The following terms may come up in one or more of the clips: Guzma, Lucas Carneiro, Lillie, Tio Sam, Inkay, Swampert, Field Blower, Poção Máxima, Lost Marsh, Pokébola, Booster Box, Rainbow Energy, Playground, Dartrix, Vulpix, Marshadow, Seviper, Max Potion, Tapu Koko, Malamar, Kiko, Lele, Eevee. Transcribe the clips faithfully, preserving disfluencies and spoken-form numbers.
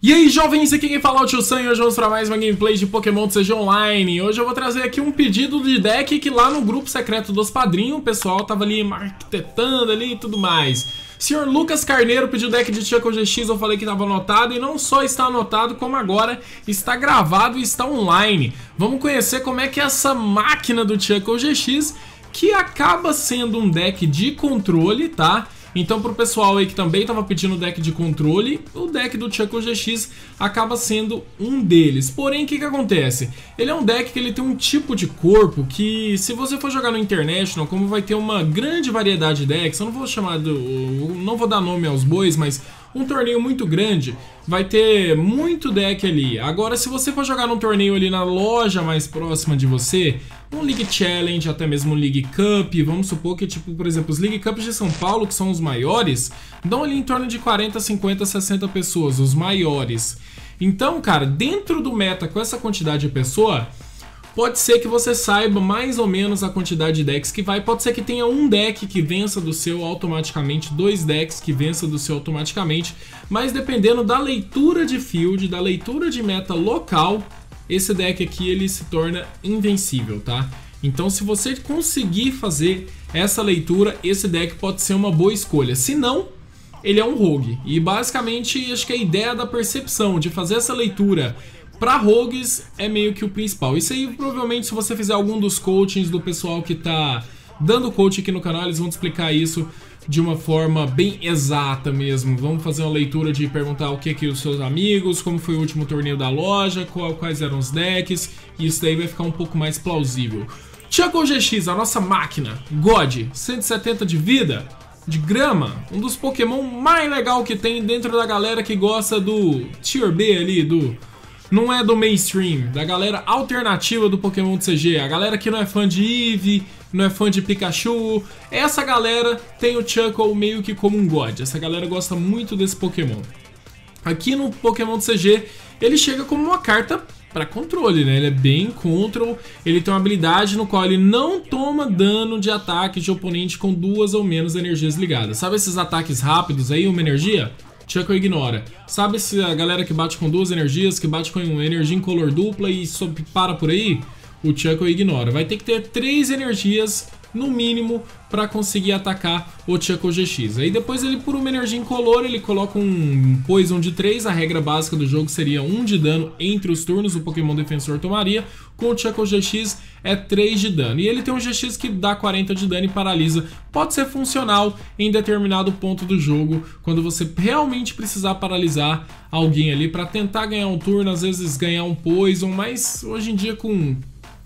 E aí jovens, aqui quem fala é o Tio Sam e hoje vamos para mais uma gameplay de Pokémon T C G Online. Hoje eu vou trazer aqui um pedido de deck que lá no grupo secreto dos padrinhos o pessoal tava ali marquetando ali e tudo mais. Senhor Lucas Carneiro pediu deck de Shuckle G X, eu falei que estava anotado e não só está anotado, como agora está gravado e está online. Vamos conhecer como é que é essa máquina do Shuckle G X, que acaba sendo um deck de controle, tá? Então, pro pessoal aí que também tava pedindo deck de controle, o deck do Shuckle G X acaba sendo um deles. Porém, o que que acontece? Ele é um deck que ele tem um tipo de corpo que, se você for jogar no International, como vai ter uma grande variedade de decks, eu não vou chamar do, não vou dar nome aos bois, mas um torneio muito grande, vai ter muito deck ali. Agora, se você for jogar num torneio ali na loja mais próxima de você, um League Challenge, até mesmo um League Cup, vamos supor que, tipo, por exemplo, os League Cups de São Paulo, que são os maiores, dão ali em torno de quarenta, cinquenta, sessenta pessoas, os maiores. Então, cara, dentro do meta, com essa quantidade de pessoa, pode ser que você saiba mais ou menos a quantidade de decks que vai, pode ser que tenha um deck que vença do seu automaticamente, dois decks que vença do seu automaticamente, mas dependendo da leitura de field, da leitura de meta local, esse deck aqui ele se torna invencível, tá? Então, se você conseguir fazer essa leitura, esse deck pode ser uma boa escolha. Se não, ele é um rogue. E basicamente, acho que a ideia da percepção de fazer essa leitura para rogues é meio que o principal. Isso aí, provavelmente, se você fizer algum dos coachings do pessoal que tá dando coaching aqui no canal, eles vão te explicar isso de uma forma bem exata mesmo. Vamos fazer uma leitura de perguntar o que que os seus amigos, como foi o último torneio da loja, qual, quais eram os decks, e isso daí vai ficar um pouco mais plausível. Shuckle G X, a nossa máquina, God, cento e setenta de vida, de grama, um dos Pokémon mais legal que tem dentro da galera que gosta do Tier B ali, do... não é do mainstream, da galera alternativa do Pokémon T C G, a galera que não é fã de Eevee, não é fã de Pikachu. Essa galera tem o Shuckle meio que como um God, essa galera gosta muito desse Pokémon. Aqui no Pokémon T C G, ele chega como uma carta para controle, né? Ele é bem control, ele tem uma habilidade no qual ele não toma dano de ataque de oponente com duas ou menos energias ligadas. Sabe esses ataques rápidos aí, uma energia? Shuckle ignora. Sabe se a galera que bate com duas energias, que bate com uma energia incolor dupla e só para por aí? O Shuckle ignora. Vai ter que ter três energias, no mínimo, para conseguir atacar o Shuckle G X. Aí depois ele, por uma energia incolor, ele coloca um Poison de três. A regra básica do jogo seria um de dano entre os turnos, o Pokémon defensor tomaria. Com o Shuckle G X é três de dano. E ele tem um G X que dá quarenta de dano e paralisa. Pode ser funcional em determinado ponto do jogo, quando você realmente precisar paralisar alguém ali para tentar ganhar um turno, às vezes ganhar um Poison, mas hoje em dia com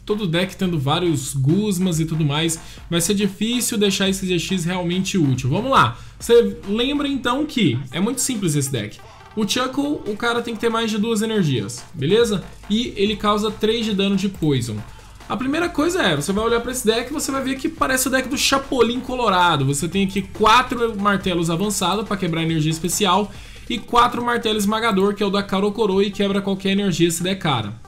todo deck tendo vários Guzmas e tudo mais, vai ser difícil deixar esse G X realmente útil. Vamos lá, você lembra então que é muito simples esse deck. O Shuckle, o cara tem que ter mais de duas energias, beleza? E ele causa três de dano de Poison. A primeira coisa é, você vai olhar para esse deck e você vai ver que parece o deck do Chapolin Colorado. Você tem aqui quatro martelos avançados para quebrar energia especial e quatro martelos esmagador, que é o da Carocoro e quebra qualquer energia se der cara.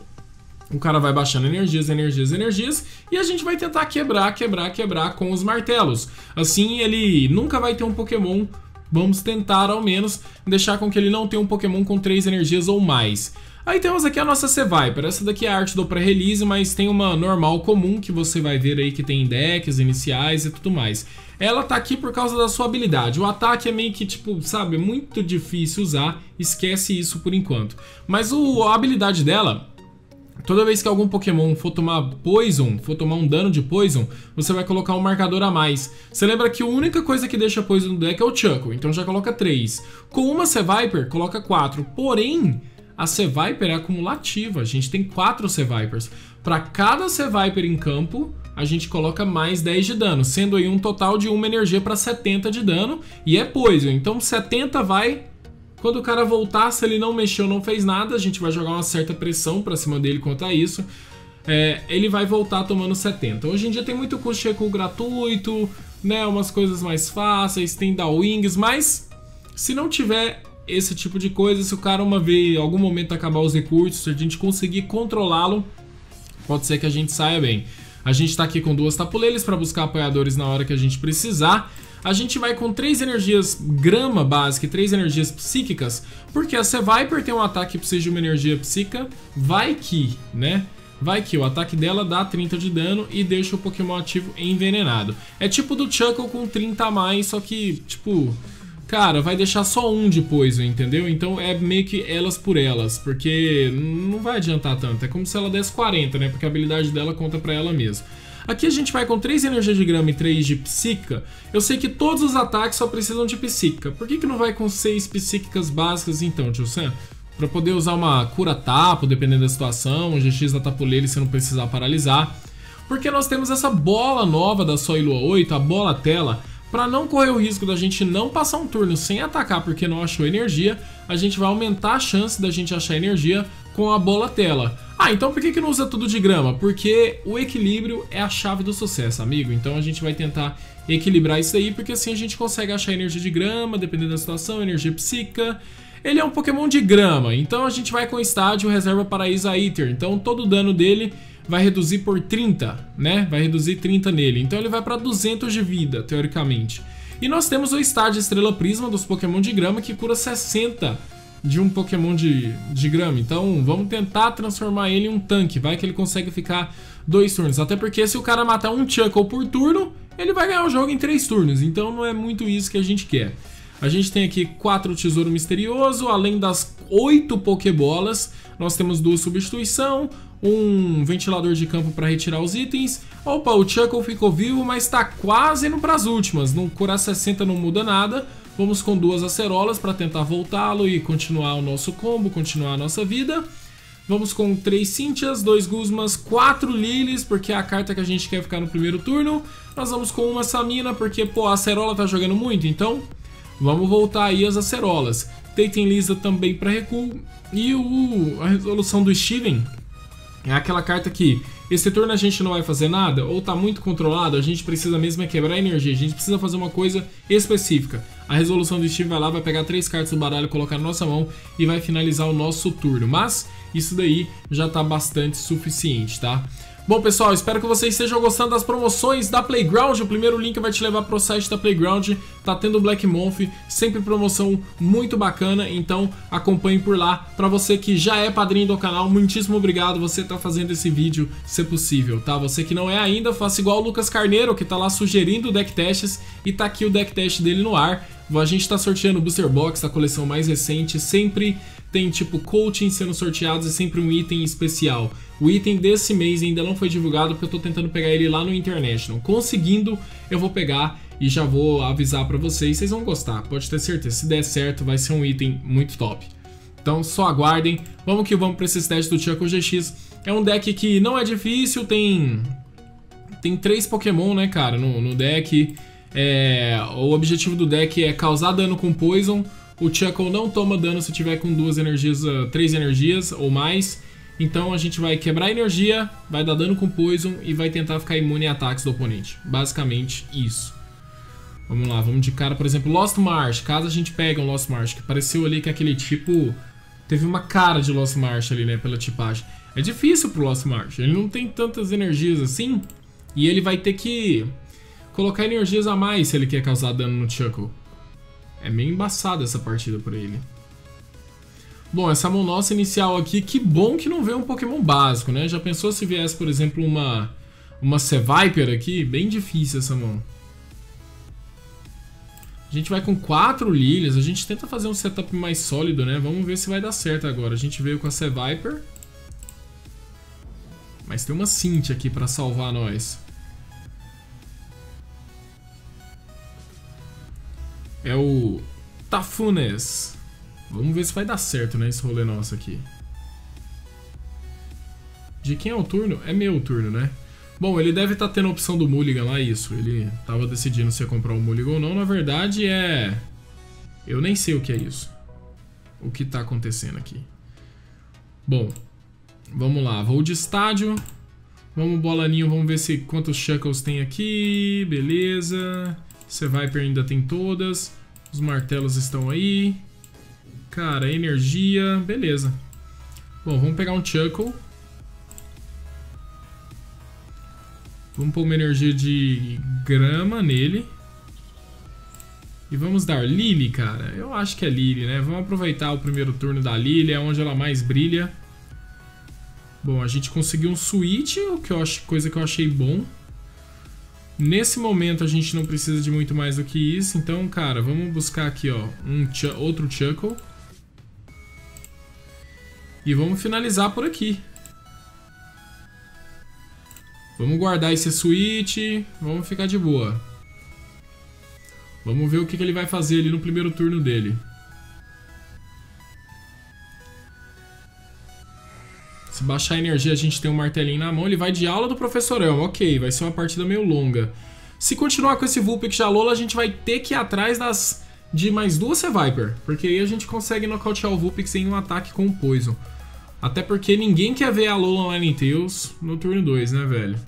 O cara vai baixando energias, energias, energias, e a gente vai tentar quebrar, quebrar, quebrar com os martelos. Assim ele nunca vai ter um Pokémon, vamos tentar ao menos deixar com que ele não tenha um Pokémon com três energias ou mais. Aí temos aqui a nossa Seviper, essa daqui é a arte do pré-release, mas tem uma normal comum que você vai ver aí que tem decks, iniciais e tudo mais. Ela tá aqui por causa da sua habilidade. O ataque é meio que, tipo, sabe, muito difícil usar, esquece isso por enquanto. Mas o, a habilidade dela... toda vez que algum Pokémon for tomar Poison, for tomar um dano de Poison, você vai colocar um marcador a mais. Você lembra que a única coisa que deixa Poison no deck é o Shuckle, então já coloca três. Com uma Seviper, coloca quatro. Porém, a Seviper é acumulativa, a gente tem quatro Sevipers. Para cada Seviper em campo, a gente coloca mais dez de dano, sendo aí um total de uma energia para setenta de dano, e é Poison, então setenta vai... quando o cara voltar, se ele não mexeu, não fez nada, a gente vai jogar uma certa pressão pra cima dele quanto a isso. É, ele vai voltar tomando setenta. Hoje em dia tem muito custo de recuo gratuito, né, umas coisas mais fáceis, tem downwings, mas se não tiver esse tipo de coisa, se o cara uma vez, em algum momento acabar os recursos, se a gente conseguir controlá-lo, pode ser que a gente saia bem. A gente tá aqui com duas tapuleiras pra buscar apoiadores na hora que a gente precisar. a gente vai com três energias grama básica e três energias psíquicas, porque a Seviper tem um ataque que precisa de uma energia psíquica, vai que, né? Vai que o ataque dela dá trinta de dano e deixa o Pokémon ativo envenenado. É tipo do Shuckle com trinta a mais, só que, tipo... Cara, vai deixar só um de poison, entendeu? Então é meio que elas por elas, porque não vai adiantar tanto. É como se ela desse quarenta, né? Porque a habilidade dela conta pra ela mesma. Aqui a gente vai com três energias de grama e três de psíquica. Eu sei que todos os ataques só precisam de psíquica. Por que que não vai com seis psíquicas básicas então, Tio Sam? Pra poder usar uma cura-tapo, dependendo da situação, um G X da Tapu Lele se não precisar paralisar. Porque nós temos essa bola nova da Sol e Lua oito, a Bola Tela. Para não correr o risco da gente não passar um turno sem atacar porque não achou energia, a gente vai aumentar a chance da gente achar energia com a Bola Tela. Ah, então por que que não usa tudo de grama? Porque o equilíbrio é a chave do sucesso, amigo. Então a gente vai tentar equilibrar isso aí, porque assim a gente consegue achar energia de grama, dependendo da situação, energia psíquica. Ele é um Pokémon de grama, então a gente vai com o estádio Reserva Paraíso Aether. Então todo o dano dele vai reduzir por trinta, né? Vai reduzir trinta nele. Então ele vai para duzentos de vida, teoricamente. E nós temos o estádio Estrela Prisma dos Pokémon de grama, que cura sessenta de um Pokémon de, de grama. Então vamos tentar transformar ele em um tanque. Vai que ele consegue ficar dois turnos. Até porque se o cara matar um Shuckle por turno, ele vai ganhar o jogo em três turnos. Então não é muito isso que a gente quer. A gente tem aqui quatro Tesouro Misterioso, além das oito Pokébolas. Nós temos duas Substituição, um ventilador de campo para retirar os itens. Opa, o Shuckle ficou vivo, mas está quase indo para as últimas. No curar sessenta não muda nada. Vamos com duas Acerolas para tentar voltá-lo e continuar o nosso combo, continuar a nossa vida. Vamos com três Cynthias, dois Guzmas, quatro Lilies, porque é a carta que a gente quer ficar no primeiro turno. Nós vamos com uma Samina, porque pô, a Acerola tá jogando muito, então... Vamos voltar aí as Acerolas. Tate e Liza também para recuo. E o, a Resolução do Steven é aquela carta que esse turno a gente não vai fazer nada, ou tá muito controlado, a gente precisa mesmo é quebrar energia, a gente precisa fazer uma coisa específica. A Resolução do Steven vai lá, vai pegar três cartas do baralho, colocar na nossa mão e vai finalizar o nosso turno. Mas isso daí já tá bastante suficiente, tá? Bom, pessoal, espero que vocês estejam gostando das promoções da Playground. O primeiro link vai te levar para o site da Playground. Tá tendo Black Month, sempre promoção muito bacana, então acompanhe por lá. Para você que já é padrinho do canal, muitíssimo obrigado, você tá fazendo esse vídeo ser possível, tá? Você que não é ainda, faça igual o Lucas Carneiro, que tá lá sugerindo deck tests, e tá aqui o deck test dele no ar. A gente tá sorteando o Booster Box da coleção mais recente, sempre tem tipo coaching sendo sorteados e sempre um item especial. O item desse mês ainda não foi divulgado porque eu tô tentando pegar ele lá no International. Conseguindo, eu vou pegar e já vou avisar pra vocês, vocês vão gostar, pode ter certeza. Se der certo, vai ser um item muito top. Então só aguardem, vamos que vamos pra esses testes do Shuckle G X. É um deck que não é difícil, tem... Tem três Pokémon, né, cara, no, no deck... É, o objetivo do deck é causar dano com Poison. O Shuckle não toma dano se tiver com duas energias, três energias ou mais. Então a gente vai quebrar energia, vai dar dano com Poison e vai tentar ficar imune a ataques do oponente. Basicamente isso. Vamos lá, vamos de cara, por exemplo, Lost Marsh. Caso a gente pegue um Lost Marsh, que pareceu ali que aquele tipo... Teve uma cara de Lost Marsh ali, né, pela tipagem. É difícil pro Lost Marsh, ele não tem tantas energias assim. E ele vai ter que... colocar energias a mais se ele quer causar dano no Shuckle. É meio embaçada essa partida pra ele. Bom, essa mão nossa inicial aqui, que bom que não veio um Pokémon básico, né? Já pensou se viesse, por exemplo, uma, uma Seviper aqui? Bem difícil essa mão. A gente vai com quatro Lilies, a gente tenta fazer um setup mais sólido, né? Vamos ver se vai dar certo agora. A gente veio com a Seviper. Mas tem uma Cynthia aqui pra salvar nós. É o Tafunes. Vamos ver se vai dar certo, né, esse rolê nosso aqui. De quem é o turno? É meu turno, né? Bom, ele deve estar tá tendo a opção do Mulligan lá, isso. Ele tava decidindo se ia comprar o Mulligan ou não. Na verdade é... Eu nem sei o que é isso. O que tá acontecendo aqui. Bom, vamos lá. Vou de estádio. Vamos bolaninho, vamos ver se quantos Shuckles tem aqui. Beleza... Seviper ainda tem todas. Os martelos estão aí. Cara, energia. Beleza. Bom, vamos pegar um Shuckle. Vamos pôr uma energia de grama nele. E vamos dar Lillie, cara. Eu acho que é Lillie, né? Vamos aproveitar o primeiro turno da Lillie, é onde ela mais brilha. Bom, a gente conseguiu um switch, o que eu acho, coisa que eu achei bom. Nesse momento a gente não precisa de muito mais do que isso. Então, cara, vamos buscar aqui, ó, um outro Shuckle. E vamos finalizar por aqui. Vamos guardar esse switch. Vamos ficar de boa. Vamos ver o que, que ele vai fazer ali no primeiro turno dele. Se baixar a energia, a gente tem um martelinho na mão. Ele vai de aula do professorão. Ok, vai ser uma partida meio longa. Se continuar com esse Vulpix Jalola, a gente vai ter que ir atrás das... de mais duas Seviper. Porque aí a gente consegue nocautear o Vulpix em um ataque com o Poison. Até porque ninguém quer ver a Lola Ninetales no turno dois, né, velho?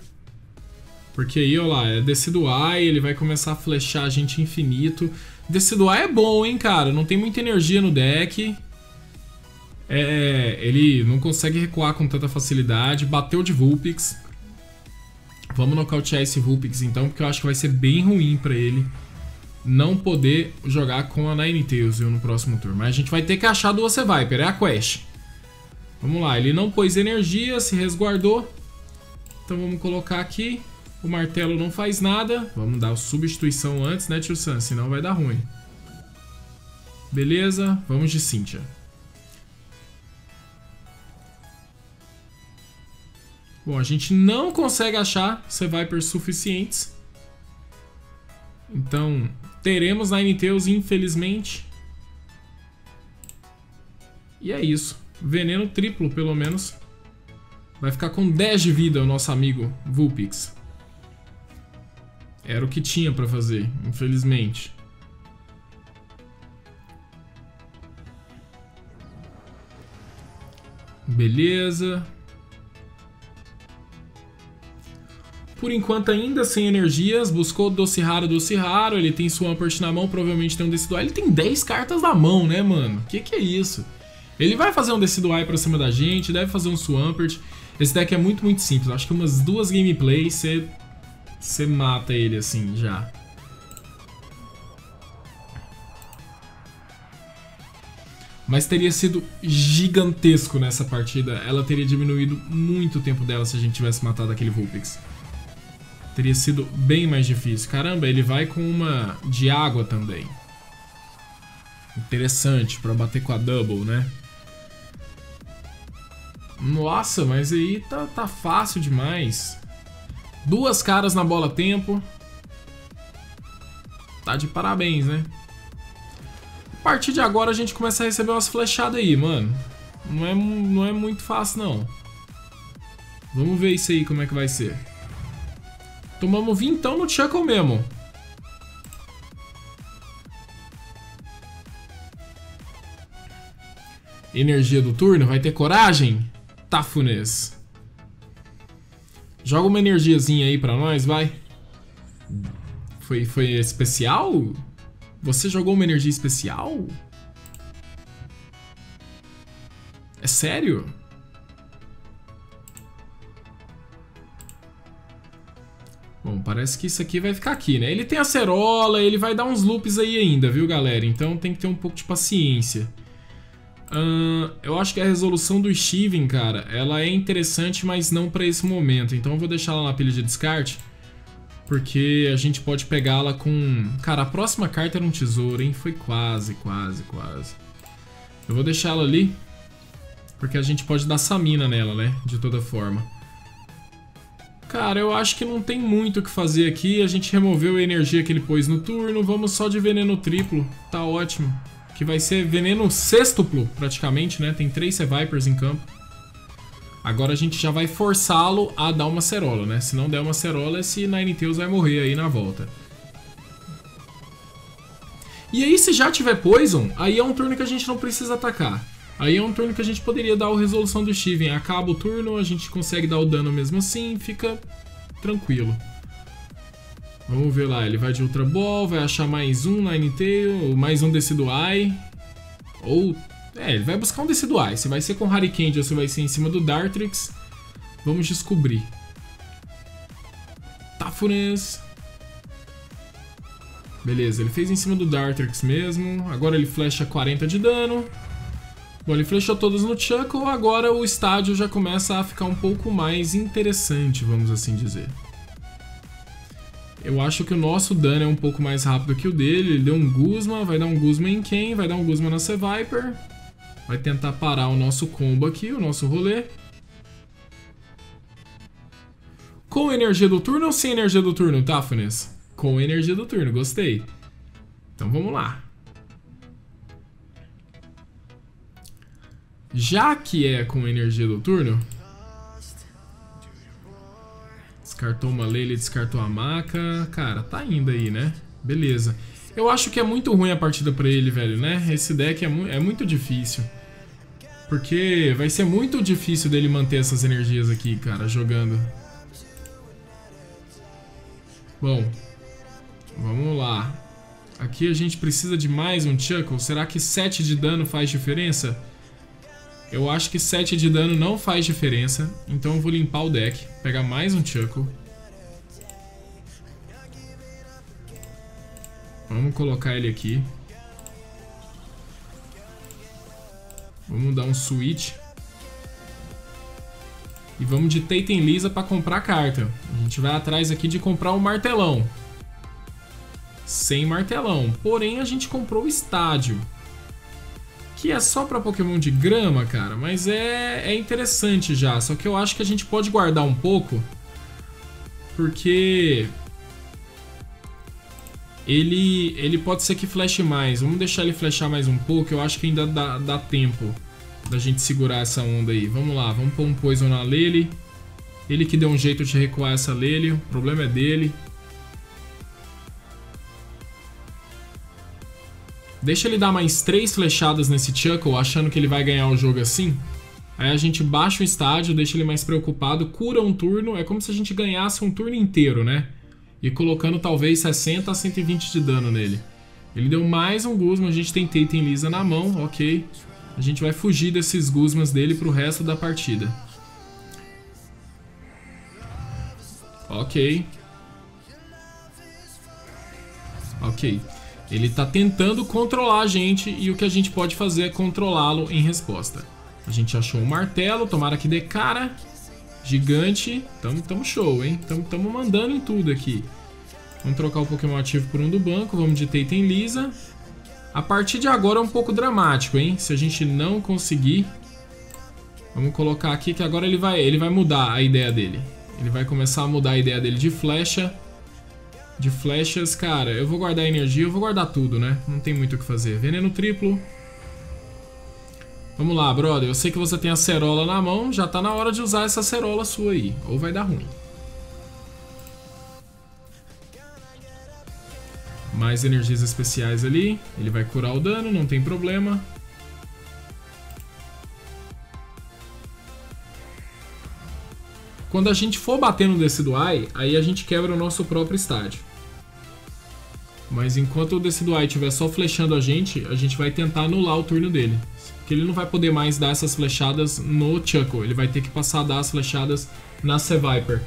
Porque aí, olha lá, é Decidueye, ele vai começar a flechar a gente infinito. Decidueye é bom, hein, cara? Não tem muita energia no deck. É, ele não consegue recuar com tanta facilidade. Bateu de Vulpix. Vamos nocautear esse Vulpix então, porque eu acho que vai ser bem ruim pra ele não poder jogar com a Ninetales no próximo turno. Mas a gente vai ter que achar duas Seviper, é a quest. Vamos lá, ele não pôs energia, se resguardou. Então vamos colocar aqui. O martelo não faz nada. Vamos dar substituição antes, né, Tio Sam? Senão vai dar ruim. Beleza, vamos de Cynthia. Bom, a gente não consegue achar Seviper suficientes. Então, teremos Ninetales, infelizmente. E é isso. Veneno triplo, pelo menos. Vai ficar com dez de vida o nosso amigo Vulpix. Era o que tinha pra fazer, infelizmente. Beleza. Por enquanto ainda sem energias, buscou Doce Raro, Doce Raro. Ele tem Swampert na mão, provavelmente tem um Decidueye. Ele tem dez cartas na mão, né, mano? Que que é isso? Ele vai fazer um Decidueye pra cima da gente, deve fazer um Swampert. Esse deck é muito, muito simples. Acho que umas duas gameplays você... você mata ele assim, já. Mas teria sido gigantesco nessa partida. Ela teria diminuído muito o tempo dela se a gente tivesse matado aquele Vulpix. Teria sido bem mais difícil. Caramba, ele vai com uma de água também. Interessante, pra bater com a double, né? Nossa, mas aí tá, tá fácil demais. Duas caras na bola tempo. Tá de parabéns, né? A partir de agora a gente começa a receber umas flechadas aí, mano. Não é, não é muito fácil, não. Vamos ver isso aí, como é que vai ser. Tomamos vintão no Shuckle mesmo. Energia do turno, vai ter coragem? Tafunês. Joga uma energiazinha aí pra nós, vai. Foi, foi especial? Você jogou uma energia especial? É sério? Bom, parece que isso aqui vai ficar aqui, né? Ele tem Acerola, ele vai dar uns loops aí ainda, viu, galera? Então tem que ter um pouco de paciência. Uh, eu acho que a resolução do Steven, cara, ela é interessante, mas não pra esse momento. Então eu vou deixar ela na pilha de descarte, porque a gente pode pegá-la com... Cara, a próxima carta era um tesouro, hein? Foi quase, quase, quase. Eu vou deixar ela ali, porque a gente pode dar Samina nela, né? De toda forma. Cara, eu acho que não tem muito o que fazer aqui. A gente removeu a energia que ele pôs no turno. Vamos só de veneno triplo. Tá ótimo. Que vai ser veneno sextuplo, praticamente, né? Tem três Sevipers em campo. Agora a gente já vai forçá-lo a dar uma Acerola, né? Se não der uma Acerola, esse Ninetales vai morrer aí na volta. E aí, se já tiver Poison, aí é um turno que a gente não precisa atacar. Aí é um turno que a gente poderia dar a resolução do Steven. Acaba o turno, a gente consegue dar o dano mesmo assim, fica tranquilo. Vamos ver lá, ele vai de Ultra Ball, vai achar mais um Ninetales, mais um Decidueye. Ou... é, ele vai buscar um Decidueye. Se vai ser com Hurricane ou se vai ser em cima do Dartrix, vamos descobrir. Tafurens. Beleza, ele fez em cima do Dartrix mesmo. Agora ele flecha quarenta de dano. Bom, ele flechou todas no Shuckle. Agora o estádio já começa a ficar um pouco mais interessante, vamos assim dizer. Eu acho que o nosso dano é um pouco mais rápido que o dele. Ele deu um Guzma, vai dar um Guzma em quem? Vai dar um Guzma na Seviper. Vai tentar parar o nosso combo aqui, o nosso rolê. Com energia do turno ou sem energia do turno, Tafnes? Com energia do turno, gostei. Então vamos lá. Já que é com energia do turno... Descartou uma Lele, descartou a maca. Cara, tá indo aí, né? Beleza. Eu acho que é muito ruim a partida pra ele, velho, né? Esse deck é, mu é muito difícil. Porque vai ser muito difícil dele manter essas energias aqui, cara, jogando. Bom, vamos lá. Aqui a gente precisa de mais um Shuckle. Será que sete de dano faz diferença? Eu acho que sete de dano não faz diferença. Então eu vou limpar o deck, pegar mais um Shuckle. Vamos colocar ele aqui. Vamos dar um switch. E vamos de Tate and Liza para comprar carta. A gente vai atrás aqui de comprar o martelão. Sem martelão. Porém, a gente comprou o estádio. Que é só para Pokémon de grama, cara. Mas é, é interessante já. Só que eu acho que a gente pode guardar um pouco. Porque... Ele, ele pode ser que fleche mais. Vamos deixar ele flechar mais um pouco. Eu acho que ainda dá, dá tempo da gente segurar essa onda aí. Vamos lá, vamos pôr um Poison na Lele. Ele que deu um jeito de recuar essa Lele. O problema é dele. Deixa ele dar mais três flechadas nesse Shuckle, achando que ele vai ganhar o jogo assim. Aí a gente baixa o estádio, deixa ele mais preocupado. Cura um turno, é como se a gente ganhasse um turno inteiro, né? E colocando talvez sessenta a cento e vinte de dano nele. Ele deu mais um Guzma, a gente tem Tate and Liza na mão, ok. A gente vai fugir desses Guzmas dele pro resto da partida. Ok. Ok. Ele tá tentando controlar a gente e o que a gente pode fazer é controlá-lo em resposta. A gente achou um martelo, tomara que dê cara. Gigante. Tamo, tamo show, hein? Tamo, tamo mandando em tudo aqui. Vamos trocar o Pokémon ativo por um do banco. Vamos de Tate and Liza. A partir de agora é um pouco dramático, hein? Se a gente não conseguir... Vamos colocar aqui que agora ele vai, ele vai mudar a ideia dele. Ele vai começar a mudar a ideia dele de flecha. De flechas, cara, eu vou guardar energia, eu vou guardar tudo, né? Não tem muito o que fazer. Veneno triplo. Vamos lá, brother. Eu sei que você tem a acerola na mão. Já tá na hora de usar essa acerola sua aí. Ou vai dar ruim. Mais energias especiais ali. Ele vai curar o dano, não tem problema. Quando a gente for bater no Decidueye, aí a gente quebra o nosso próprio estádio. Mas enquanto o Decidueye estiver só flechando a gente, a gente vai tentar anular o turno dele. Porque ele não vai poder mais dar essas flechadas no Shuckle. Ele vai ter que passar a dar as flechadas na Seviper.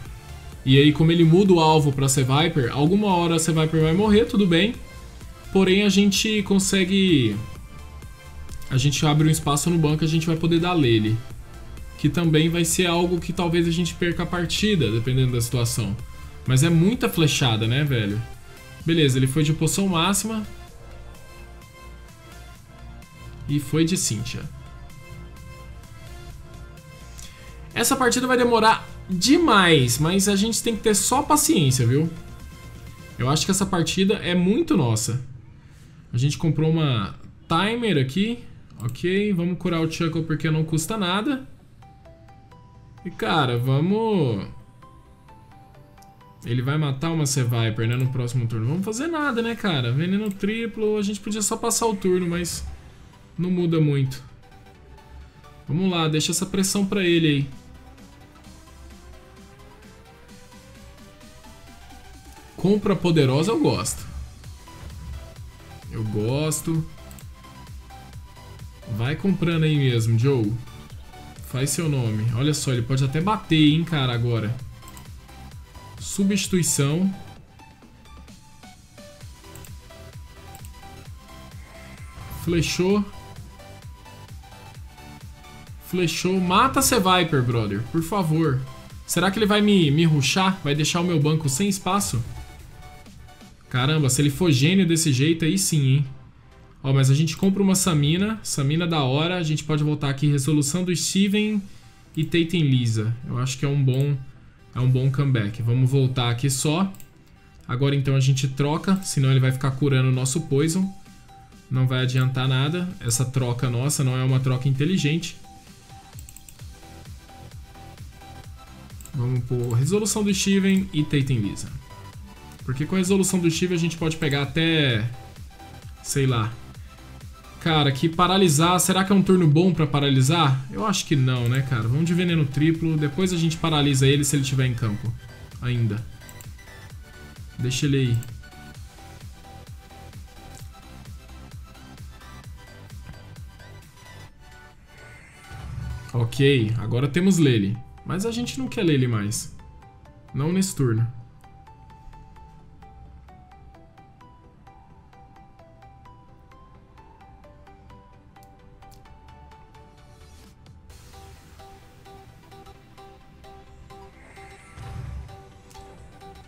E aí, como ele muda o alvo pra Seviper, alguma hora a Seviper vai morrer, tudo bem. Porém, a gente consegue... A gente abre um espaço no banco, a gente vai poder dar Lele. Que também vai ser algo que talvez a gente perca a partida, dependendo da situação. Mas é muita flechada, né, velho? Beleza, ele foi de poção máxima. E foi de Cynthia. Essa partida vai demorar demais, mas a gente tem que ter só paciência, viu? Eu acho que essa partida é muito nossa. A gente comprou uma timer aqui. Ok, vamos curar o Shuckle porque não custa nada. E cara, vamos... Ele vai matar uma Seviper, né, no próximo turno. Vamos fazer nada, né, cara? Veneno triplo, a gente podia só passar o turno, mas... Não muda muito. Vamos lá, deixa essa pressão pra ele aí. Compra poderosa eu gosto. Eu gosto. Vai comprando aí mesmo, Joe. Faz seu nome. Olha só, ele pode até bater, hein, cara, agora. Substituição. Flechou. Flechou. Mata Seviper, brother. Por favor. Será que ele vai me, me rushar? Vai deixar o meu banco sem espaço? Caramba, se ele for gênio desse jeito, aí sim, hein? Ó, mas a gente compra uma Samina. Samina da hora. A gente pode voltar aqui. Resolução do Steven e Tate and Liza. Eu acho que é um bom, é um bom comeback. Vamos voltar aqui só. Agora então a gente troca. Senão ele vai ficar curando o nosso Poison. Não vai adiantar nada. Essa troca nossa não é uma troca inteligente. Vamos por Resolução do Steven e Tate and Liza. Porque com a Resolução do Steven a gente pode pegar até... sei lá. Cara, que paralisar... será que é um turno bom pra paralisar? Eu acho que não, né, cara? Vamos de veneno triplo. Depois a gente paralisa ele se ele estiver em campo. Ainda. Deixa ele aí. Ok, agora temos Lele. Mas a gente não quer Lele mais. Não nesse turno.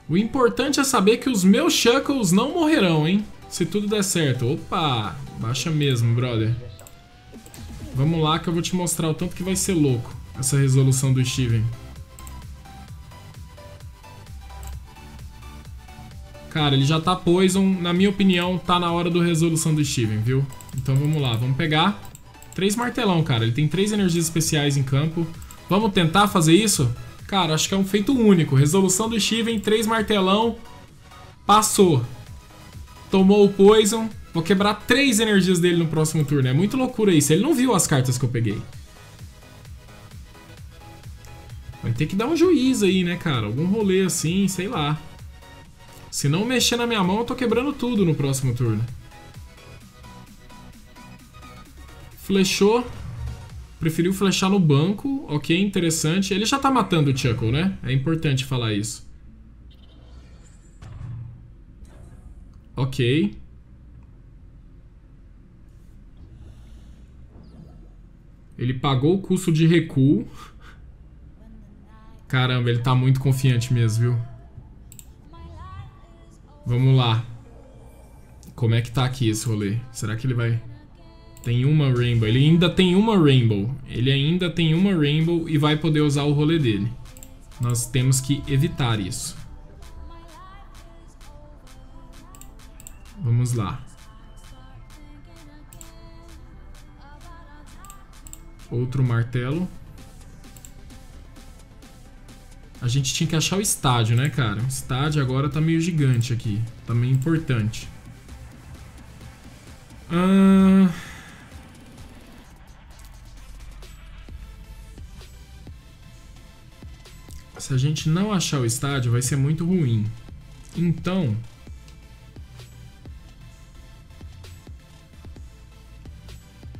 O importante é saber que os meus Shuckles não morrerão, hein? Se tudo der certo. Opa! Baixa mesmo, brother. Vamos lá que eu vou te mostrar o tanto que vai ser louco essa resolução do Steven. Cara, ele já tá Poison. Na minha opinião, tá na hora do resolução do Steven, viu? Então vamos lá, vamos pegar três martelão, cara. Ele tem três energias especiais em campo. Vamos tentar fazer isso? Cara, acho que é um feito único. Resolução do Steven, três martelão. Passou. Tomou o Poison. Vou quebrar três energias dele no próximo turno. É muito loucura isso. Ele não viu as cartas que eu peguei. Vai ter que dar um juiz aí, né, cara? Algum rolê assim, sei lá. Se não mexer na minha mão, eu tô quebrando tudo no próximo turno. Flechou. Preferiu flechar no banco. Ok, interessante. Ele já tá matando o Shuckle, né? É importante falar isso. Ok. Ele pagou o custo de recuo. Caramba, ele tá muito confiante mesmo, viu? Vamos lá. Como é que tá aqui esse rolê? Será que ele vai... Tem uma Rainbow. Ele ainda tem uma Rainbow. Ele ainda tem uma Rainbow e vai poder usar o rolê dele. Nós temos que evitar isso. Vamos lá. Outro martelo. A gente tinha que achar o estádio, né, cara? O estádio agora tá meio gigante aqui. Tá meio importante. Ahn... Se a gente não achar o estádio, vai ser muito ruim. Então...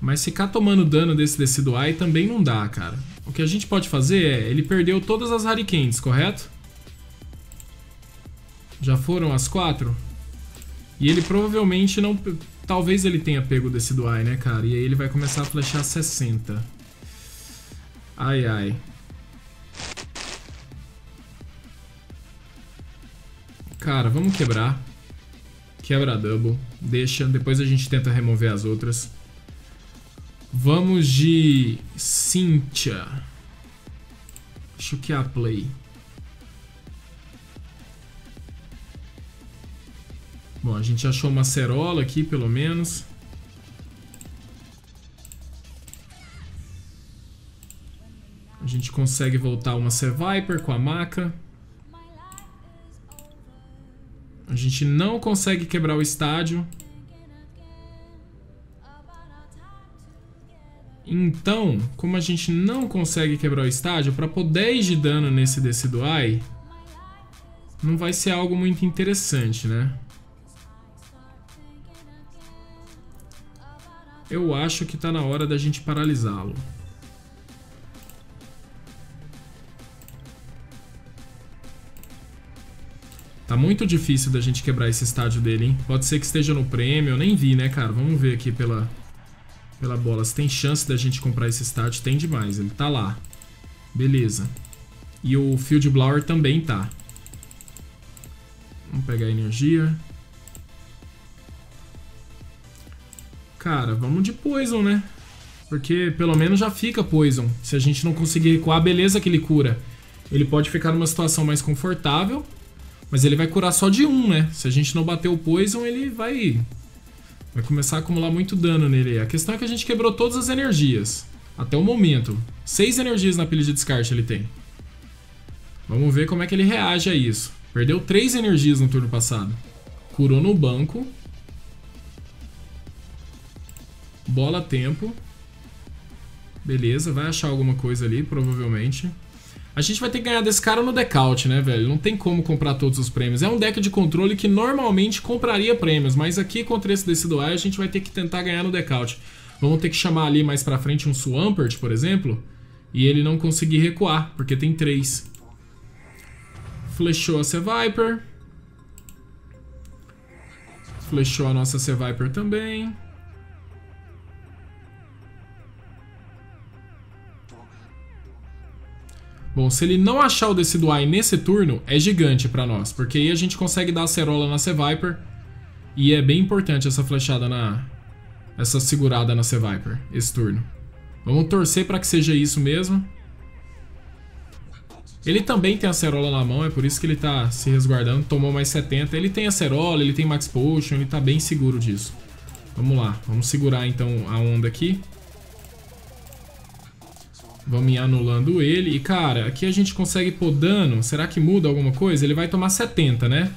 Mas ficar tomando dano desse Decidueye também não dá, cara. O que a gente pode fazer é... Ele perdeu todas as Hurricanes, correto? Já foram as quatro? E ele provavelmente não... Talvez ele tenha pego o Decidueye, né, cara? E aí ele vai começar a flechar sessenta. Ai, ai. Cara, vamos quebrar. Quebra double. Deixa. Depois a gente tenta remover as outras. Vamos de... Cynthia. Acho que é a play. Bom, a gente achou uma Acerola aqui, pelo menos. A gente consegue voltar uma Seviper com a maca. A gente não consegue quebrar o estádio. Então, como a gente não consegue quebrar o estádio, para pôr dez de dano nesse Decidueye, não vai ser algo muito interessante, né? Eu acho que tá na hora da gente paralisá-lo. Tá muito difícil da gente quebrar esse estádio dele, hein? Pode ser que esteja no prêmio, eu nem vi, né, cara? Vamos ver aqui pela, pela bola. Se tem chance da gente comprar esse stat, tem demais. Ele tá lá. Beleza. E o Field Blower também tá. Vamos pegar a energia. Cara, vamos de Poison, né? Porque pelo menos já fica Poison. Se a gente não conseguir recuar, beleza que ele cura. Ele pode ficar numa situação mais confortável, mas ele vai curar só de um, né? Se a gente não bater o Poison, ele vai... vai começar a acumular muito dano nele. A questão é que a gente quebrou todas as energias. Até o momento. Seis energias na pilha de descarte ele tem. Vamos ver como é que ele reage a isso. Perdeu três energias no turno passado. Curou no banco. Bola tempo. Beleza, vai achar alguma coisa ali, provavelmente. A gente vai ter que ganhar desse cara no deck-out, né, velho? Não tem como comprar todos os prêmios. É um deck de controle que normalmente compraria prêmios, mas aqui contra esse Decidueye a gente vai ter que tentar ganhar no deck-out. Vamos ter que chamar ali mais pra frente um Swampert, por exemplo, e ele não conseguir recuar, porque tem três. Flechou a Seviper. Flechou a nossa Seviper também. Bom, se ele não achar o Decidueye nesse turno, é gigante pra nós, porque aí a gente consegue dar acerola na Seviper. E é bem importante essa flechada na... essa segurada na Seviper, esse turno. Vamos torcer pra que seja isso mesmo. Ele também tem acerola na mão, é por isso que ele tá se resguardando. Tomou mais setenta, ele tem acerola, ele tem Max Potion, ele tá bem seguro disso. Vamos lá, vamos segurar então a onda aqui. Vamos ir anulando ele. E, cara, aqui a gente consegue pôr dano. Será que muda alguma coisa? Ele vai tomar setenta, né?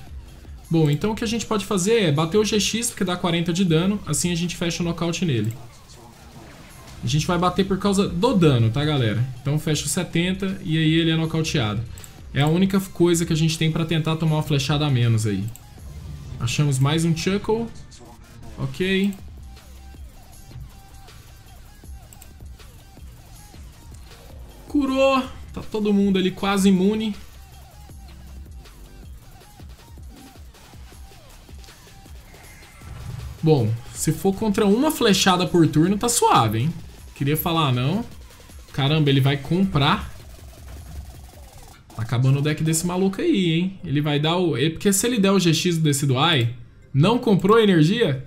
Bom, então o que a gente pode fazer é bater o G X, porque dá quarenta de dano. Assim a gente fecha o nocaute nele. A gente vai bater por causa do dano, tá, galera? Então fecha o setenta e aí ele é nocauteado. É a única coisa que a gente tem pra tentar tomar uma flechada a menos aí. Achamos mais um Shuckle. Ok. Curou, tá todo mundo ali quase imune. Bom, se for contra uma flechada por turno, tá suave, hein? Queria falar, não. Caramba, ele vai comprar. Tá acabando o deck desse maluco aí, hein? Ele vai dar o... porque se ele der o G X do Decidueye, não comprou energia?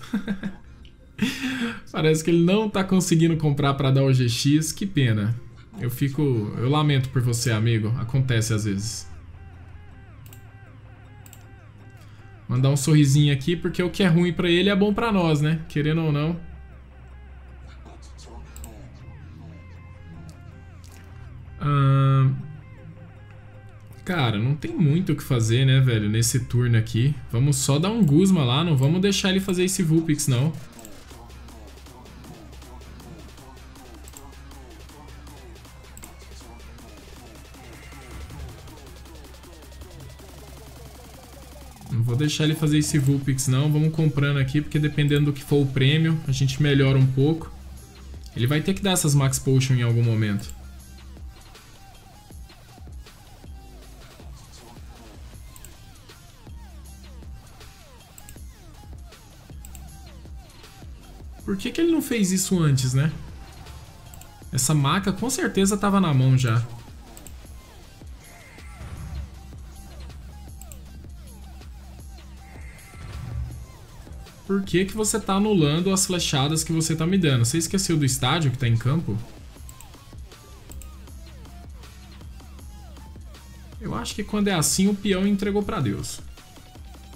Parece que ele não tá conseguindo comprar pra dar o G X, que pena. Eu fico... eu lamento por você, amigo. Acontece às vezes. Mandar um sorrisinho aqui, porque o que é ruim pra ele é bom pra nós, né? Querendo ou não. Ah, cara, não tem muito o que fazer, né, velho? Nesse turno aqui. Vamos só dar um Guzma lá. Não vamos deixar ele fazer esse Vulpix, não. Vou deixar ele fazer esse Vulpix não, vamos comprando aqui, porque dependendo do que for o prêmio, a gente melhora um pouco. Ele vai ter que dar essas Max Potion em algum momento. Por que que ele não fez isso antes, né? Essa maca com certeza estava na mão já. Por que que você tá anulando as flechadas que você tá me dando? Você esqueceu do estádio que tá em campo? Eu acho que quando é assim, o peão entregou pra Deus.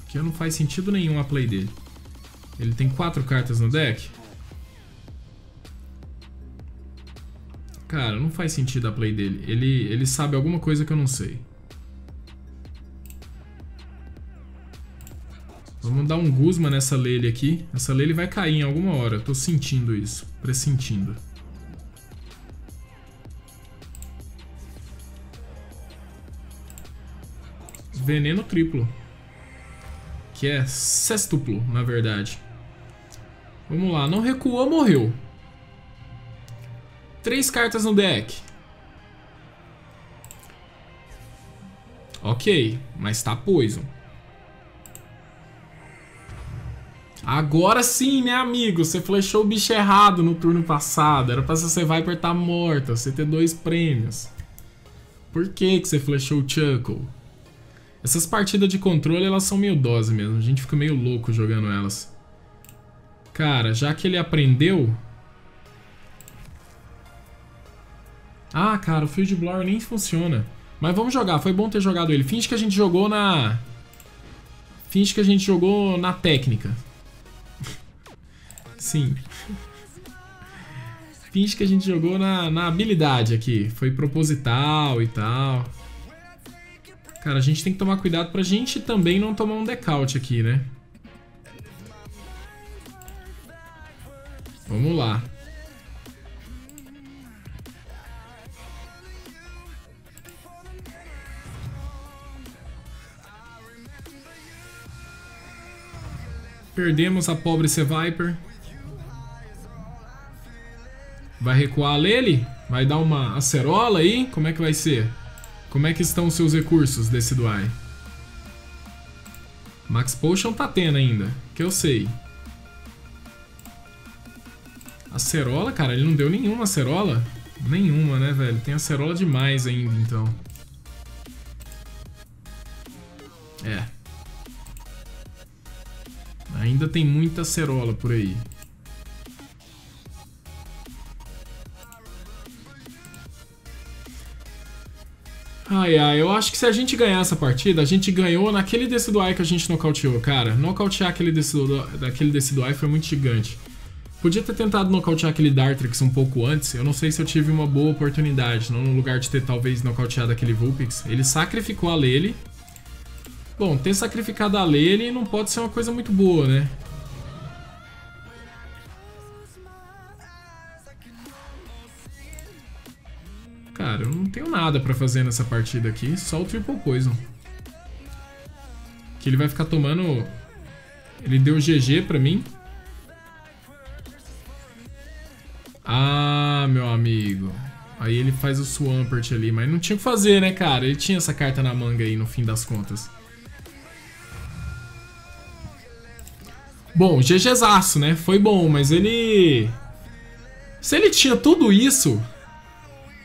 Que não faz sentido nenhum a play dele. Ele tem quatro cartas no deck? Cara, não faz sentido a play dele. Ele, ele sabe alguma coisa que eu não sei. Vamos dar um Guzma nessa Lele aqui. Essa Lele vai cair em alguma hora. Tô sentindo isso. Pressentindo. Veneno triplo. Que é sextuplo, na verdade. Vamos lá. Não recuou, morreu. Três cartas no deck. Ok. Mas tá Poison. Agora sim, né, amigo? Você flechou o bicho errado no turno passado. Era pra essa Seviper tá morta, você ter dois prêmios. Por que que você flechou o Shuckle? Essas partidas de controle, elas são meio dose mesmo. A gente fica meio louco jogando elas. Cara, já que ele aprendeu... Ah, cara, o Field Blower nem funciona. Mas vamos jogar, foi bom ter jogado ele. Finge que a gente jogou na... Finge que a gente jogou na técnica. Sim. Finge que a gente jogou na, na habilidade aqui. Foi proposital e tal. Cara, a gente tem que tomar cuidado pra gente também não tomar um decaute aqui, né? Vamos lá. Perdemos a pobre Seviper. Vai recuar a Lele? Vai dar uma acerola aí? Como é que vai ser? Como é que estão os seus recursos, Decidueye? Max Potion tá tendo ainda, que eu sei. Acerola, cara, ele não deu nenhuma acerola? Nenhuma, né, velho? Tem acerola demais ainda, então. É. Ainda tem muita acerola por aí. Ai, ai, eu acho que se a gente ganhar essa partida, a gente ganhou naquele Decidueye que a gente nocauteou, cara. Nocautear aquele Decidueye foi muito gigante. Podia ter tentado nocautear aquele Dartrix um pouco antes. Eu não sei se eu tive uma boa oportunidade, não, no lugar de ter talvez nocauteado aquele Vulpix. Ele sacrificou a Lele. Bom, ter sacrificado a Lele não pode ser uma coisa muito boa, né? Cara, eu não tenho nada pra fazer nessa partida aqui. Só o Triple Poison, que ele vai ficar tomando. Ele deu G G pra mim. Ah, meu amigo. Aí ele faz o Swampert ali. Mas não tinha o que fazer, né, cara? Ele tinha essa carta na manga aí, no fim das contas. Bom, GGzaço, né? Foi bom, mas ele... Se ele tinha tudo isso,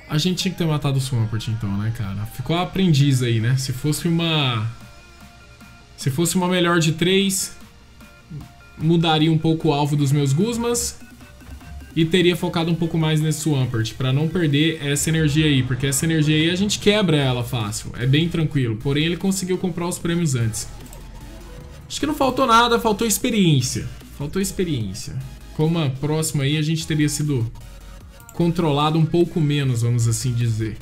a gente tinha que ter matado o Swampert então, né, cara? Ficou aprendiz aí, né? Se fosse uma... Se fosse uma melhor de três, mudaria um pouco o alvo dos meus Guzmas e teria focado um pouco mais nesse Swampert pra não perder essa energia aí, porque essa energia aí a gente quebra ela fácil. É bem tranquilo, porém ele conseguiu comprar os prêmios antes. Acho que não faltou nada, faltou experiência. Faltou experiência. Como a próxima aí, a gente teria sido controlado um pouco menos, vamos assim dizer.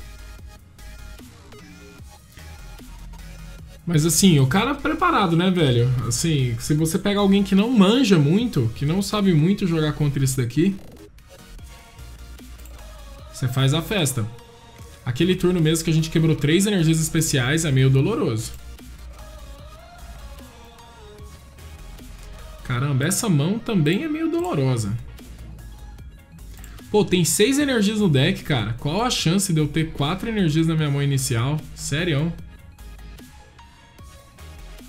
Mas assim, o cara preparado, né, velho? Assim, se você pega alguém que não manja muito, que não sabe muito jogar contra isso daqui, você faz a festa. Aquele turno mesmo que a gente quebrou três energias especiais é meio doloroso. Caramba, essa mão também é meio dolorosa. Pô, tem seis energias no deck, cara. Qual a chance de eu ter quatro energias na minha mão inicial? Sério?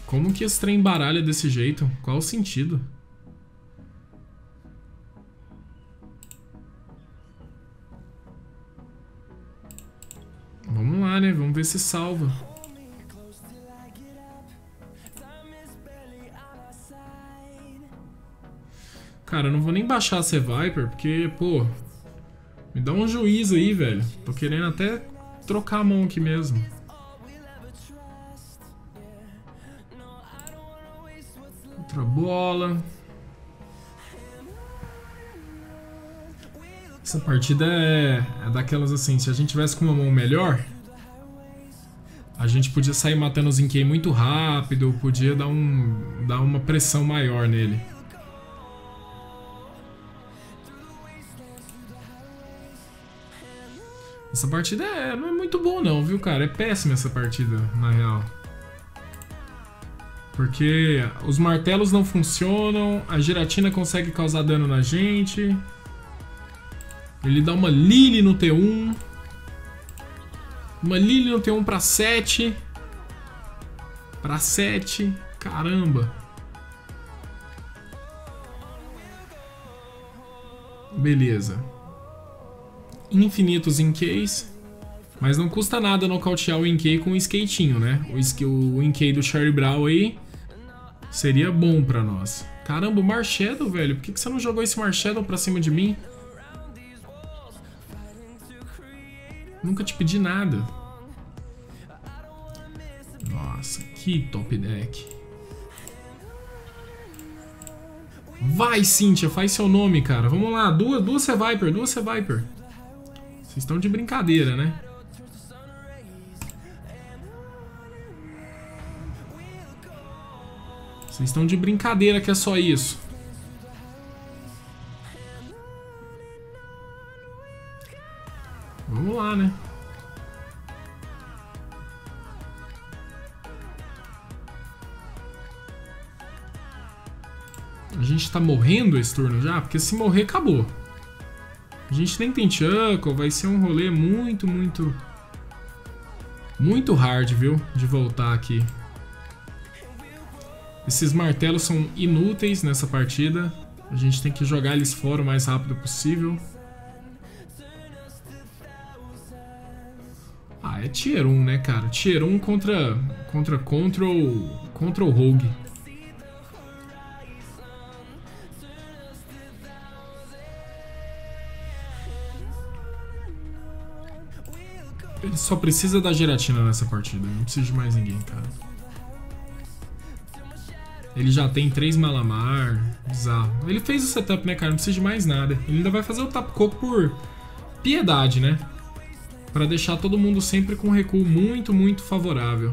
Como que esse trem embaralha desse jeito? Qual o sentido? Vamos lá, né? Vamos ver se salva. Cara, eu não vou nem baixar a Seviper, porque, pô, me dá um juízo aí, velho. Tô querendo até trocar a mão aqui mesmo. Outra bola. Essa partida é, é daquelas assim, se a gente tivesse com uma mão melhor, a gente podia sair matando os Inkay muito rápido, podia dar, um, dar uma pressão maior nele. Essa partida é, não é muito boa não, viu, cara? É péssima essa partida, na real. Porque os martelos não funcionam, a Giratina consegue causar dano na gente. Ele dá uma Lillie no T um. Uma Lillie no T um pra sete. Pra sete. Caramba. Beleza. Infinitos Inkays. Mas não custa nada nocautear o Inkay com o um skatinho, né? O Inkay do Charlie Brown aí seria bom pra nós. Caramba, o Marshadow, velho. Por que, que você não jogou esse Marshadow pra cima de mim? Nunca te pedi nada. Nossa, que top deck. Vai, Cynthia, faz seu nome, cara. Vamos lá, duas, duas Seviper, duas Seviper. Vocês estão de brincadeira, né? Vocês estão de brincadeira que é só isso. Vamos lá, né? A gente tá morrendo esse turno já? Porque se morrer, acabou. A gente nem tem Shuckle, vai ser um rolê muito, muito... muito hard, viu? De voltar aqui. Esses martelos são inúteis nessa partida. A gente tem que jogar eles fora o mais rápido possível. Ah, é Tier um, né, cara? Tier um contra... contra Control... Control Rogue. Ele só precisa da Giratina nessa partida. Não precisa de mais ninguém, cara. Ele já tem três Malamar. Bizarro. Ele fez o setup, né, cara? Não precisa de mais nada. Ele ainda vai fazer o Tapu Koko por piedade, né? Pra deixar todo mundo sempre com um recuo muito, muito favorável.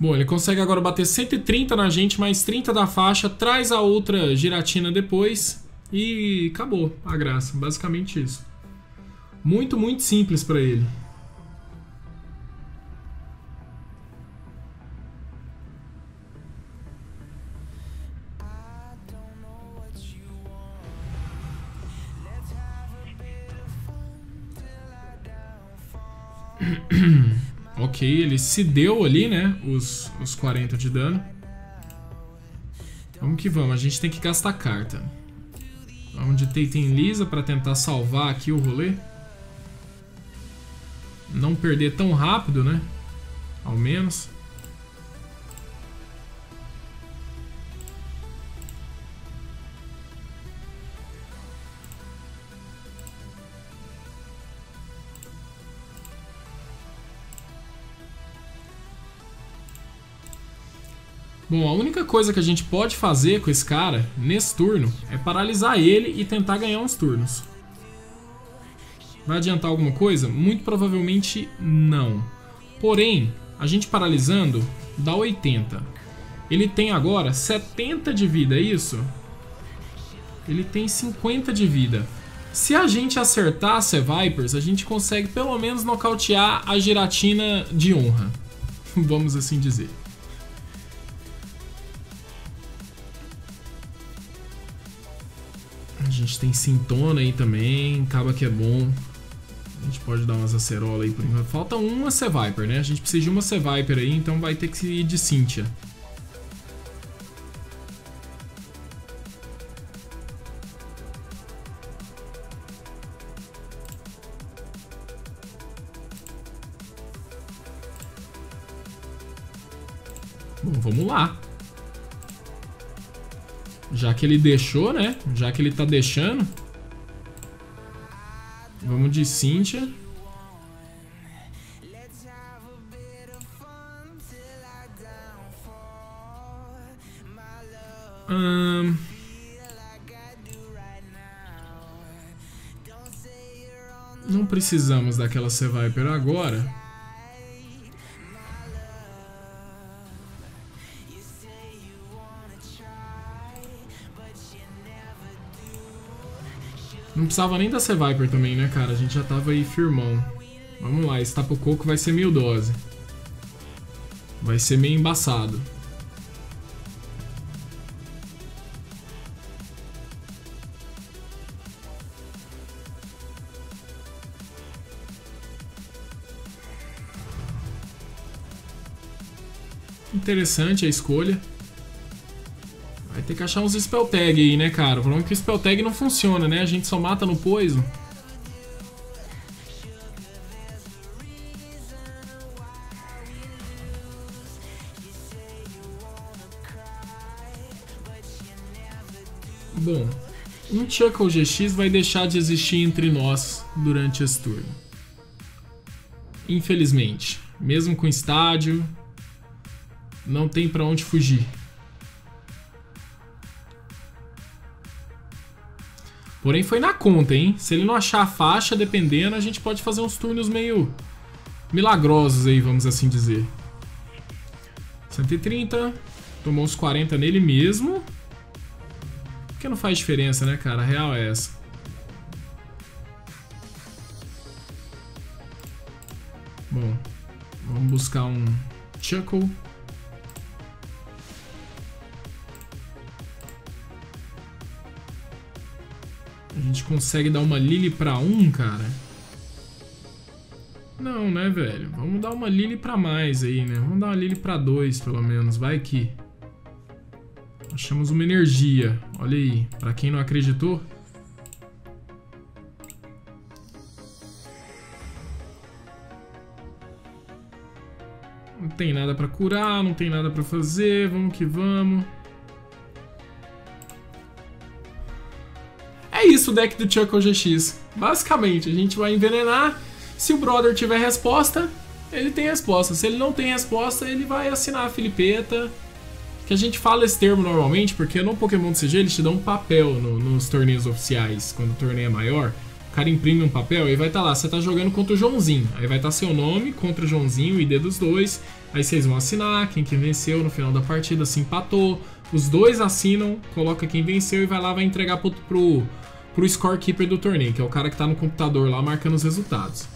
Bom, ele consegue agora bater cento e trinta na gente, mais trinta da faixa, traz a outra Giratina depois e acabou a graça, basicamente isso. Muito, muito simples pra ele. Ok, ele se deu ali, né, os, os quarenta de dano. Vamos que vamos, a gente tem que gastar carta. Vamos de Tate and Liza pra tentar salvar aqui o rolê. Não perder tão rápido, né, ao menos. Bom, a única coisa que a gente pode fazer com esse cara, nesse turno, é paralisar ele e tentar ganhar uns turnos. Vai adiantar alguma coisa? Muito provavelmente não. Porém, a gente paralisando, dá oitenta. Ele tem agora setenta de vida, é isso? Ele tem cinquenta de vida. Se a gente acertar a Sevipers, a gente consegue pelo menos nocautear a Giratina de honra. Vamos assim dizer. A gente tem Cintona aí também, acaba que é bom. A gente pode dar umas Acerola aí por enquanto. Falta uma Seviper, né? A gente precisa de uma Seviper aí, então vai ter que ir de Cynthia. Bom, vamos lá. Já que ele deixou, né? Já que ele tá deixando. Vamos de Cynthia. Hum... Não precisamos daquela Seviper agora. Não precisava nem da Seviper também, né, cara? A gente já tava aí firmão. Vamos lá, esse Tapu Koko vai ser meio dose. Vai ser meio embaçado. Interessante a escolha. Vai ter que achar uns Spell Tag aí, né, cara? O problema é que o Spell Tag não funciona, né? A gente só mata no Poison. Bom, um Shuckle G X vai deixar de existir entre nós durante esse turno. Infelizmente. Mesmo com estádio, não tem pra onde fugir. Porém foi na conta, hein? Se ele não achar a faixa, dependendo, a gente pode fazer uns turnos meio milagrosos aí, vamos assim dizer. cento e trinta. Tomou uns quarenta nele mesmo. Porque não faz diferença, né, cara? A real é essa. Bom, vamos buscar um Shuckle. A gente consegue dar uma Lillie pra um, cara? Não, né, velho? Vamos dar uma Lillie pra mais aí, né? Vamos dar uma Lillie pra dois, pelo menos. Vai que... achamos uma energia. Olha aí, pra quem não acreditou. Não tem nada pra curar, não tem nada pra fazer. Vamos que vamos. É isso o deck do Shuckle G X. Basicamente, a gente vai envenenar. Se o brother tiver resposta, ele tem resposta. Se ele não tem resposta, ele vai assinar a filipeta. Que a gente fala esse termo normalmente, porque no Pokémon T C G eles te dão um papel no, nos torneios oficiais. Quando o torneio é maior, o cara imprime um papel e vai estar tá lá, você tá jogando contra o Joãozinho. Aí vai estar tá seu nome contra o Joãozinho, o I D dos dois. Aí vocês vão assinar quem que venceu no final da partida, se empatou. Os dois assinam, coloca quem venceu e vai lá, vai entregar pro, pro, pro scorekeeper do torneio, que é o cara que tá no computador lá marcando os resultados.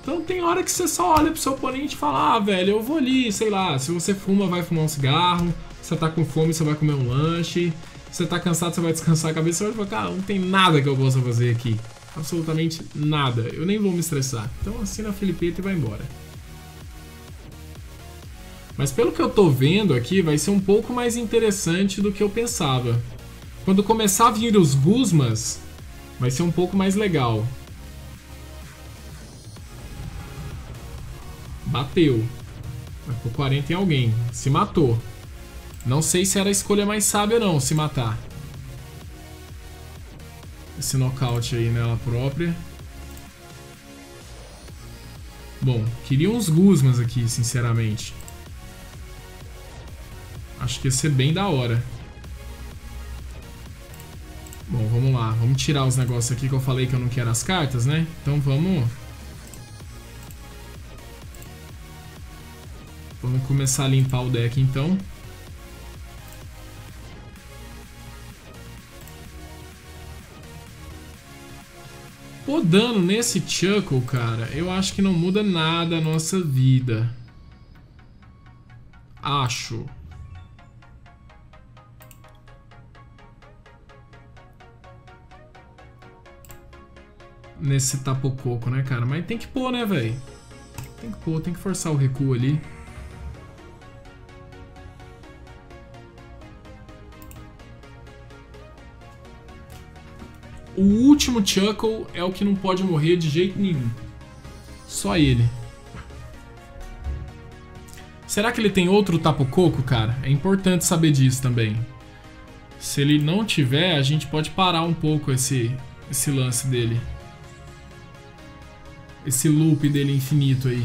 Então tem hora que você só olha pro seu oponente e fala: ah, velho, eu vou ali, sei lá, se você fuma, vai fumar um cigarro. Você tá com fome, você vai comer um lanche. Você tá cansado, você vai descansar a cabeça. Você vai falar: cara, não tem nada que eu possa fazer aqui. Absolutamente nada. Eu nem vou me estressar. Então assina a filipeta e vai embora. Mas pelo que eu tô vendo aqui, vai ser um pouco mais interessante do que eu pensava. Quando começar a vir os Guzmas, vai ser um pouco mais legal. Bateu. Ficou quarenta em alguém. Se matou. Não sei se era a escolha mais sábia não, se matar. Esse nocaute aí nela própria. Bom, queria uns Guzmas aqui, sinceramente. Acho que ia ser bem da hora. Bom, vamos lá. Vamos tirar os negócios aqui que eu falei que eu não quero as cartas, né? Então vamos... vamos começar a limpar o deck então. O dano nesse Shuckle, cara, eu acho que não muda nada a nossa vida. Acho. Nesse Tapu Koko, né, cara? Mas tem que pôr, né, velho? Tem que pôr, tem que forçar o recuo ali. O último Shuckle é o que não pode morrer de jeito nenhum. Só ele. Será que ele tem outro Tapu Koko, cara? É importante saber disso também. Se ele não tiver, a gente pode parar um pouco esse, esse lance dele. Esse loop dele infinito aí.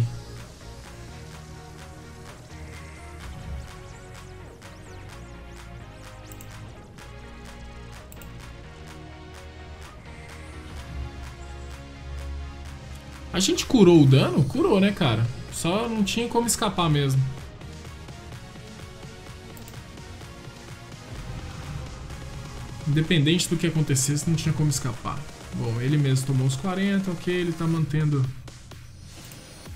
A gente curou o dano? Curou, né, cara? Só não tinha como escapar mesmo. Independente do que acontecesse, não tinha como escapar. Bom, ele mesmo tomou os quarenta, ok. Ele tá mantendo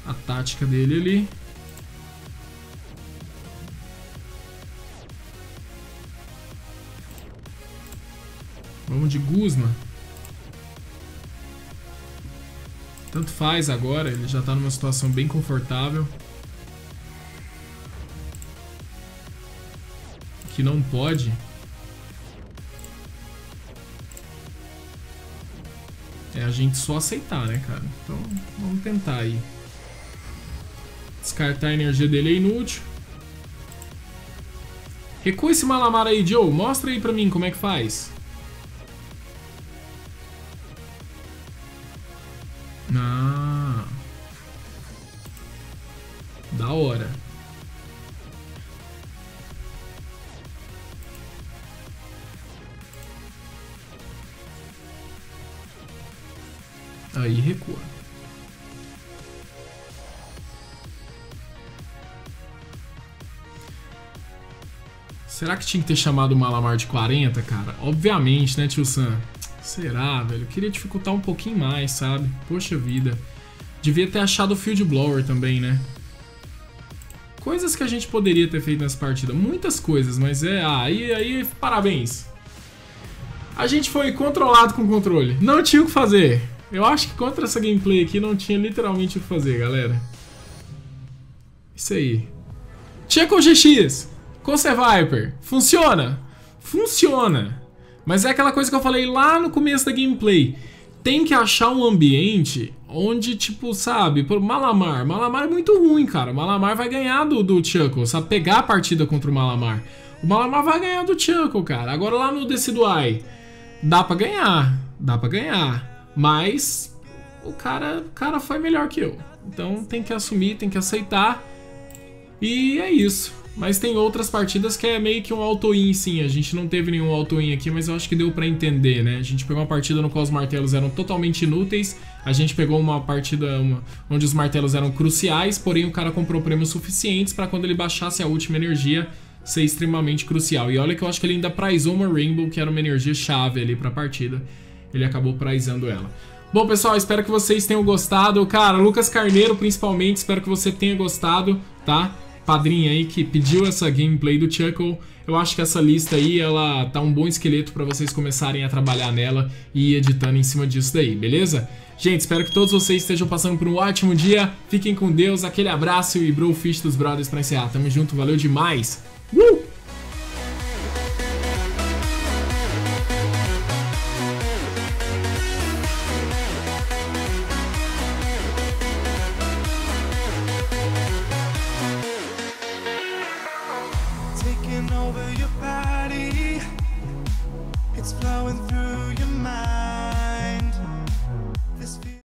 a tática dele ali. Vamos de Guzma. Tanto faz agora, ele já tá numa situação bem confortável. que não pode é a gente só aceitar, né, cara? Então vamos tentar aí. Descartar a energia dele é inútil. Recua esse Malamar aí, Joe. Mostra aí pra mim como é que faz. Ah. Da hora. Aí recua. Será que tinha que ter chamado o Malamar de quarenta, cara? Obviamente, né, Tio Sam? Será, velho? Eu queria dificultar um pouquinho mais, sabe? Poxa vida. Devia ter achado o Field Blower também, né? Coisas que a gente poderia ter feito nessa partida. Muitas coisas, mas é... Ah, aí, aí parabéns. A gente foi controlado com o controle. Não tinha o que fazer. Eu acho que contra essa gameplay aqui não tinha literalmente o que fazer, galera. Isso aí. Shuckle G X! Com Seviper, funciona? Funciona! Mas é aquela coisa que eu falei lá no começo da gameplay. Tem que achar um ambiente onde, tipo, sabe, por Malamar. Malamar é muito ruim, cara. O Malamar vai ganhar do, do Shuckle, sabe? Pegar a partida contra o Malamar. O Malamar vai ganhar do Shuckle, cara. Agora lá no Decidueye, dá pra ganhar. Dá pra ganhar. Mas o cara, o cara foi melhor que eu. Então tem que assumir, tem que aceitar. E é isso. Mas tem outras partidas que é meio que um auto-in, sim. A gente não teve nenhum auto-in aqui, mas eu acho que deu pra entender, né? A gente pegou uma partida no qual os martelos eram totalmente inúteis. A gente pegou uma partida uma, onde os martelos eram cruciais, porém o cara comprou prêmios suficientes pra quando ele baixasse a última energia ser extremamente crucial. E olha que eu acho que ele ainda prizou uma Rainbow, que era uma energia chave ali pra partida. Ele acabou prizando ela. Bom, pessoal, espero que vocês tenham gostado. Cara, Lucas Carneiro, principalmente, espero que você tenha gostado, tá? Padrinha aí que pediu essa gameplay do Shuckle. Eu acho que essa lista aí, ela tá um bom esqueleto pra vocês começarem a trabalhar nela e ir editando em cima disso daí, beleza? Gente, espero que todos vocês estejam passando por um ótimo dia. Fiquem com Deus, aquele abraço e bro fish dos brothers pra encerrar. Tamo junto, valeu demais! Uh!